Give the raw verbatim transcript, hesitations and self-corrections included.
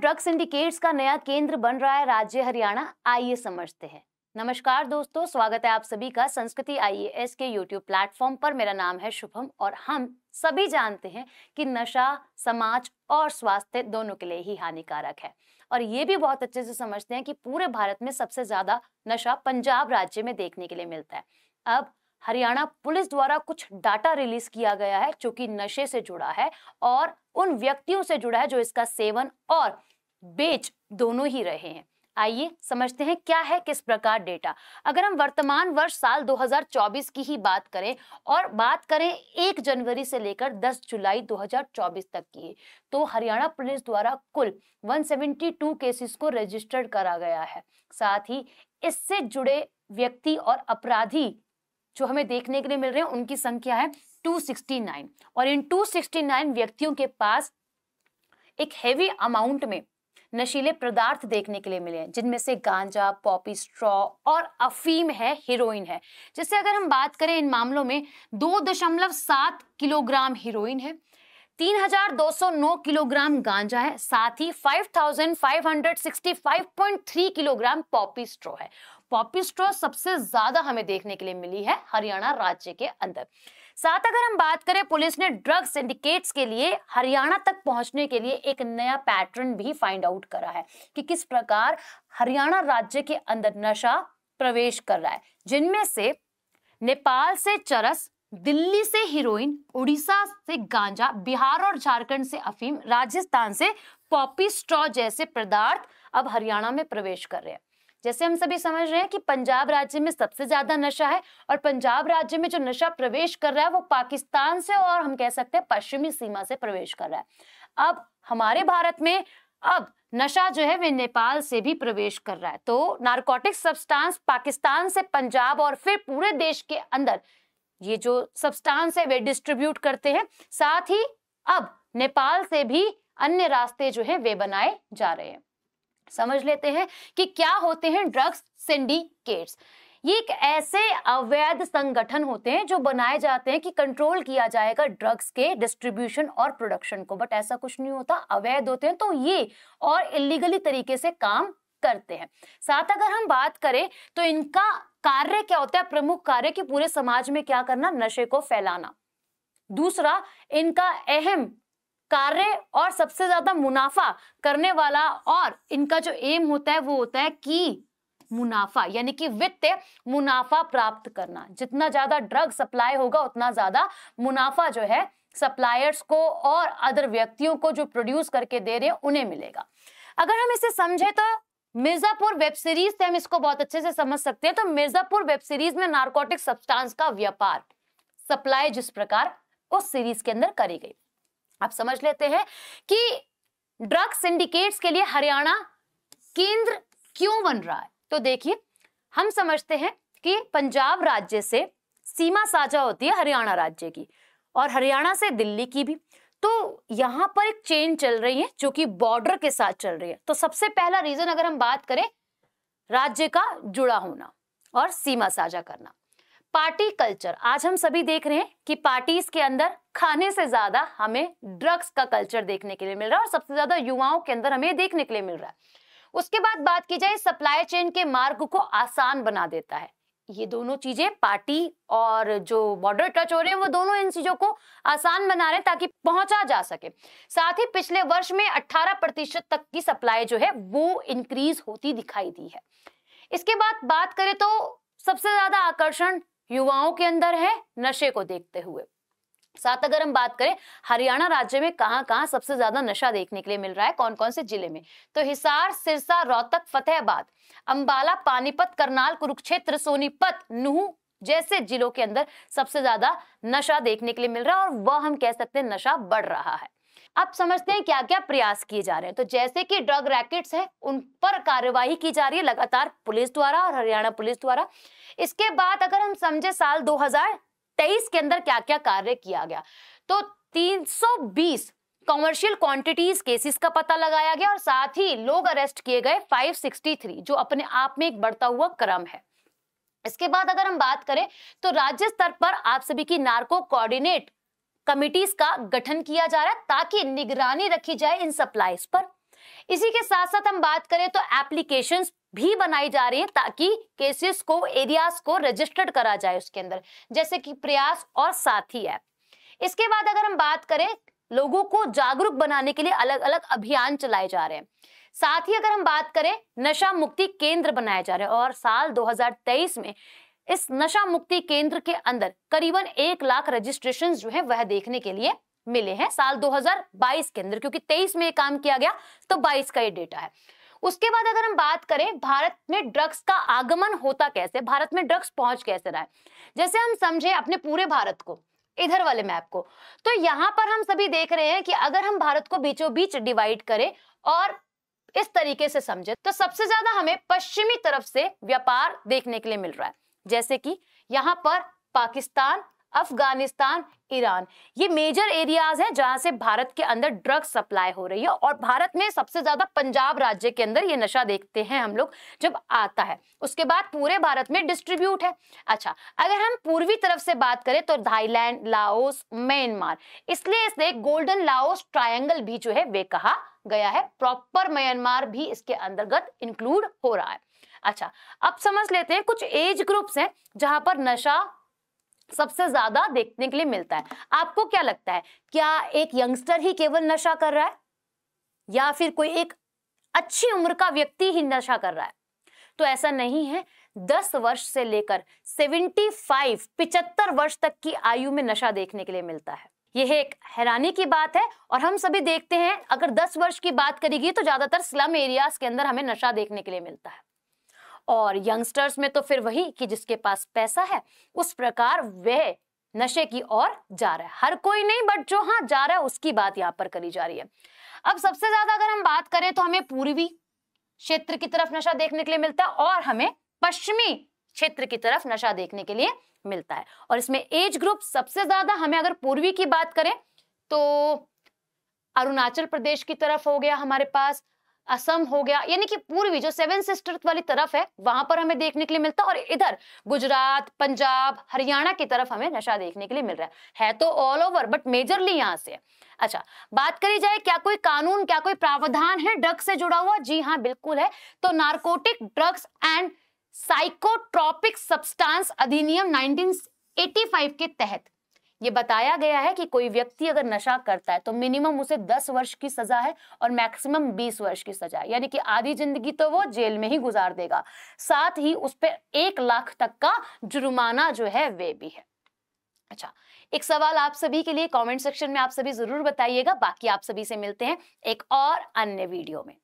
Drug syndicates का नया केंद्र बन रहा है राज्य हरियाणा, आइए समझते हैं। नमस्कार दोस्तों, स्वागत है आप सभी का संस्कृति आईएएस के यूट्यूब प्लेटफॉर्म पर। मेरा नाम है शुभम और हम सभी जानते हैं कि नशा समाज और स्वास्थ्य दोनों के लिए ही हानिकारक है और ये भी बहुत अच्छे से समझते हैं कि पूरे भारत में सबसे ज्यादा नशा पंजाब राज्य में देखने के लिए मिलता है। अब हरियाणा पुलिस द्वारा कुछ डाटा रिलीज किया गया है जो कि नशे से जुड़ा है और उन व्यक्तियों से जुड़ा है जो इसका सेवन और बेच दोनों ही रहे हैं। आइए समझते हैं क्या है किस प्रकार डेटा। अगर हम वर्तमान वर्ष साल दो हज़ार चौबीस की ही बात करें और बात करें एक जनवरी से लेकर दस जुलाई दो हज़ार चौबीस तक की, तो हरियाणा पुलिस द्वारा कुल एक सौ बहत्तर केसेस को रजिस्टर्ड करा गया है। साथ ही इससे जुड़े व्यक्ति और अपराधी जो हमें देखने के लिए मिल रहे हैं उनकी संख्या है दो सौ उनहत्तर और इन दो सौ उनहत्तर व्यक्तियों के पास एक हेवी अमाउंट में नशीले पदार्थ देखने के लिए मिले हैं, जिनमें से गांजा, पॉपी स्ट्रॉ और अफीम है, हीरोइन है। जैसे अगर हम बात करें इन मामलों में दो दशमलव सात किलोग्राम हीरोइन है, तीन हज़ार दो सौ नौ किलोग्राम गांजा है, साथ ही पाँच हज़ार पाँच सौ पैंसठ दशमलव तीन किलोग्राम पॉपी स्ट्रॉ है। पॉपी स्ट्रॉ सबसे ज्यादा हमें देखने के लिए मिली है हरियाणा राज्य के अंदर। साथ अगर हम बात करें, पुलिस ने ड्रग सिंडिकेट्स के लिए हरियाणा तक पहुंचने के लिए एक नया पैटर्न भी फाइंड आउट करा है कि किस प्रकार हरियाणा राज्य के अंदर नशा प्रवेश कर रहा है, जिनमें से नेपाल से चरस, दिल्ली से हीरोइन, उड़ीसा से गांजा, बिहार और झारखंड से अफीम, राजस्थान से पॉपी स्ट्रॉ जैसे पदार्थ अब हरियाणा में प्रवेश कर रहे हैं। जैसे हम सभी समझ रहे हैं कि पंजाब राज्य में सबसे ज्यादा नशा है और पंजाब राज्य में जो नशा प्रवेश कर रहा है वो पाकिस्तान से और हम कह सकते हैं पश्चिमी सीमा से प्रवेश कर रहा है। अब हमारे भारत में अब नशा जो है वे नेपाल से भी प्रवेश कर रहा है। तो नारकोटिक सब्सटेंस पाकिस्तान से पंजाब और फिर पूरे देश के अंदर ये जो सब्सटेंस है वे डिस्ट्रीब्यूट करते हैं। साथ ही अब नेपाल से भी अन्य रास्ते जो है वे बनाए जा रहे हैं। समझ लेते हैं कि क्या होते हैं ड्रग्स सिंडिकेट्स। ये एक ऐसे अवैध संगठन होते हैं जो बनाए जाते हैं कि कंट्रोल किया जाएगा ड्रग्स के डिस्ट्रीब्यूशन और प्रोडक्शन को, बट ऐसा कुछ नहीं होता, अवैध होते हैं तो ये और इलीगली तरीके से काम करते हैं। साथ अगर हम बात करें तो इनका कार्य क्या होता है, प्रमुख कार्य कि पूरे समाज में क्या करना, नशे को फैलाना। दूसरा इनका अहम कार्य और सबसे ज्यादा मुनाफा करने वाला और इनका जो एम होता है वो होता है कि मुनाफा, यानी कि वित्तीय मुनाफा प्राप्त करना। जितना ज्यादा ड्रग सप्लाई होगा उतना ज्यादा मुनाफा जो है सप्लायर्स को और अदर व्यक्तियों को जो प्रोड्यूस करके दे रहे हैं उन्हें मिलेगा। अगर हम इसे समझे तो मिर्जापुर वेब सीरीज से हम इसको बहुत अच्छे से समझ सकते हैं। तो मिर्जापुर वेब सीरीज में नारकोटिक सब्सटेंस का व्यापार सप्लाई जिस प्रकार उस सीरीज के अंदर करी गई, आप समझ लेते हैं कि ड्रग सिंडिकेट्स के लिए हरियाणा केंद्र क्यों बन रहा है। तो देखिए हम समझते हैं कि पंजाब राज्य से सीमा साझा होती है हरियाणा राज्य की और हरियाणा से दिल्ली की भी, तो यहाँ पर एक चेन चल रही है जो कि बॉर्डर के साथ चल रही है। तो सबसे पहला रीजन अगर हम बात करें, राज्य का जुड़ा होना और सीमा साझा करना। पार्टी कल्चर आज हम सभी देख रहे हैं कि पार्टीज के अंदर खाने से ज्यादा हमें ड्रग्स का कल्चर देखने के लिए मिल रहा है और सबसे ज्यादा युवाओं के अंदर हमें देखने के लिए मिल रहा है। उसके बाद बात की जाए, सप्लाई चेन के मार्ग को आसान बना देता है। ये दोनों चीजें, पार्टी और जो बॉर्डर टच हो रहे हैं, वो दोनों इन चीजों को आसान बना रहे हैं ताकि पहुंचा जा सके। साथ ही पिछले वर्ष में अट्ठारह प्रतिशत तक की सप्लाई जो है वो इंक्रीज होती दिखाई दी है। इसके बाद बात करें तो सबसे ज्यादा आकर्षण युवाओं के अंदर है नशे को देखते हुए। साथ अगर हम बात करें हरियाणा राज्य में कहां कहां सबसे ज्यादा नशा देखने के लिए मिल रहा है, कौन कौन से जिले में, तो हिसार, सिरसा, रोहतक, फतेहाबाद, अंबाला, पानीपत, करनाल, कुरुक्षेत्र, सोनीपत, नूंह जैसे जिलों के अंदर सबसे ज्यादा नशा देखने के लिए मिल रहा है और वह हम कह सकते हैं नशा बढ़ रहा है। आप समझते हैं क्या क्या प्रयास किए जा रहे हैं। तो जैसे कि ड्रग रैकेट्स हैं उन पर कार्यवाही की जा रही है लगातार पुलिस द्वारा और हरियाणा पुलिस द्वारा। इसके बाद अगर हम समझे साल दो हज़ार तेईस के अंदर क्या क्या कार्य किया गया, तो तीन सौ बीस कमर्शियल क्वांटिटीज केसेस का पता लगाया गया और साथ ही लोग अरेस्ट किए गए पाँच सौ तिरसठ, जो अपने आप में एक बढ़ता हुआ क्रम है। इसके बाद अगर हम बात करें तो राज्य स्तर पर आप सभी की नार्को कोऑर्डिनेट कमिटीज का गठन किया जा रहा है ताकि निगरानी रखी जाए इन सप्लाईज पर। इसी के साथ साथ हम बात करें तो एप्लीकेशंस भी बनाई जा रही है ताकि केसेस को, एरियाज को रजिस्टर्ड करा जाए उसके अंदर, जैसे कि प्रयास और साथी ऐप। इसके बाद अगर हम बात करें, लोगों को जागरूक बनाने के लिए अलग अलग अभियान चलाए जा रहे हैं। साथ ही अगर हम बात करें, नशा मुक्ति केंद्र बनाए जा रहे हैं और साल दो हज़ार तेईस में इस नशा मुक्ति केंद्र के अंदर करीबन एक लाख रजिस्ट्रेशन जो है वह देखने के लिए मिले हैं साल दो हज़ार बाईस के अंदर, क्योंकि तेईस में काम किया गया तो बाईस का ये डेटा है। उसके बाद अगर हम बात करें भारत में ड्रग्स का आगमन होता कैसे, भारत में ड्रग्स पहुंच कैसे रहा है, जैसे हम समझे अपने पूरे भारत को, इधर वाले मैप को, तो यहाँ पर हम सभी देख रहे हैं कि अगर हम भारत को बीचों बीच डिवाइड करें और इस तरीके से समझे तो सबसे ज्यादा हमें पश्चिमी तरफ से व्यापार देखने के लिए मिल रहा है, जैसे कि यहाँ पर पाकिस्तान, अफगानिस्तान, ईरान, ये मेजर एरियाज हैं जहां से भारत के अंदर ड्रग्स सप्लाई हो रही है। और भारत में सबसे ज्यादा पंजाब राज्य के अंदर ये नशा देखते हैं हम लोग जब आता है, उसके बाद पूरे भारत में डिस्ट्रीब्यूट है। अच्छा, अगर हम पूर्वी तरफ से बात करें तो थाईलैंड, लाओस, म्यांमार, इसलिए इसे गोल्डन लाओस ट्रायंगल भी जो है वे कहा गया है। प्रॉपर म्यांमार भी इसके अंतर्गत इंक्लूड हो रहा है। अच्छा, अब समझ लेते हैं कुछ एज ग्रुप्स हैं जहां पर नशा सबसे ज्यादा देखने के लिए मिलता है। आपको क्या लगता है, क्या एक यंगस्टर ही केवल नशा कर रहा है या फिर कोई एक अच्छी उम्र का व्यक्ति ही नशा कर रहा है? तो ऐसा नहीं है, दस वर्ष से लेकर पचहत्तर, पिचहत्तर वर्ष तक की आयु में नशा देखने के लिए मिलता है। यह एक हैरानी की बात है। और हम सभी देखते हैं, अगर दस वर्ष की बात करेगी तो ज्यादातर स्लम एरियाज के अंदर हमें नशा देखने के लिए मिलता है। और यंगस्टर्स में तो फिर वही कि जिसके पास पैसा है उस प्रकार वह नशे की ओर जा रहा है। हर कोई नहीं, बट जो हाँ जा रहा है उसकी बात यहाँ पर करी जा रही है। अब सबसे ज्यादा अगर हम बात करें तो हमें पूर्वी क्षेत्र की तरफ नशा देखने के लिए मिलता है और हमें पश्चिमी क्षेत्र की तरफ नशा देखने के लिए मिलता है। और इसमें एज ग्रुप सबसे ज्यादा हमें, अगर पूर्वी की बात करें तो अरुणाचल प्रदेश की तरफ हो गया हमारे पास, असम हो गया, यानी कि पूर्वी जो सेवन सिस्टर्स वाली तरफ है वहां पर हमें देखने के लिए मिलता है। और इधर गुजरात, पंजाब, हरियाणा की तरफ हमें नशा देखने के लिए मिल रहा है, है तो ऑल ओवर बट मेजरली यहाँ से। अच्छा, बात करी जाए क्या कोई कानून, क्या कोई प्रावधान है ड्रग्स से जुड़ा हुआ? जी हाँ, बिल्कुल है। तो narcotic drugs and psychotropic substance अधिनियम नाइनटीन एटी फाइव के तहत ये बताया गया है कि कोई व्यक्ति अगर नशा करता है तो मिनिमम उसे दस वर्ष की सजा है और मैक्सिमम बीस वर्ष की सजा है, यानी कि आधी जिंदगी तो वो जेल में ही गुजार देगा। साथ ही उस पर एक लाख तक का जुर्माना जो है वे भी है। अच्छा, एक सवाल आप सभी के लिए, कमेंट सेक्शन में आप सभी जरूर बताइएगा। बाकी आप सभी से मिलते हैं एक और अन्य वीडियो में।